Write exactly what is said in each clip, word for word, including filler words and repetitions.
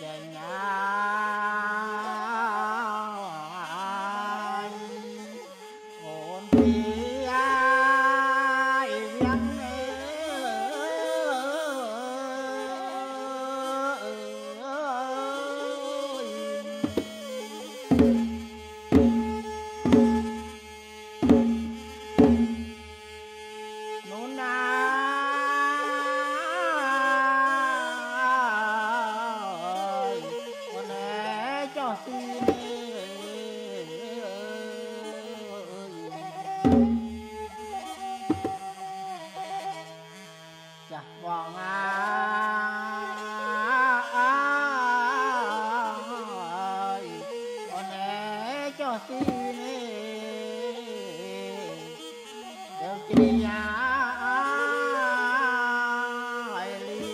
chàng ai ổn thì ai lắng chặt bọn ai con né cho xin đều chỉ ai liên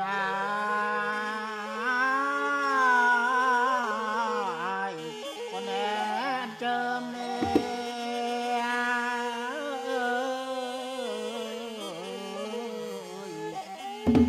ai con em trơm nè ai nè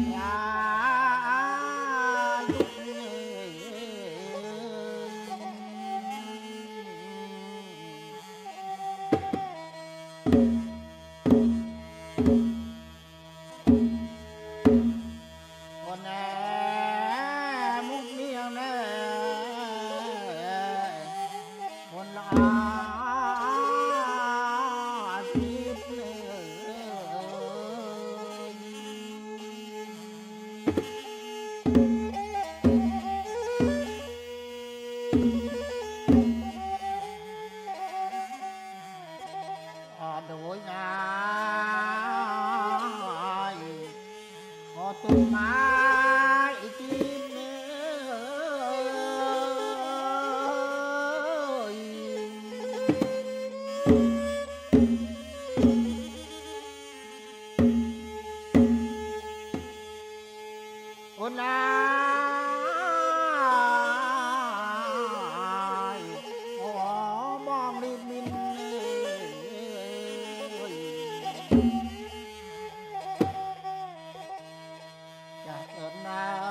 đổi ngài họ tung mãi chim ơi hôm nay họ mong đi mình hãy subscribe cho kênh Ghiền Mì Gõ để không bỏ lỡ những video hấp dẫn.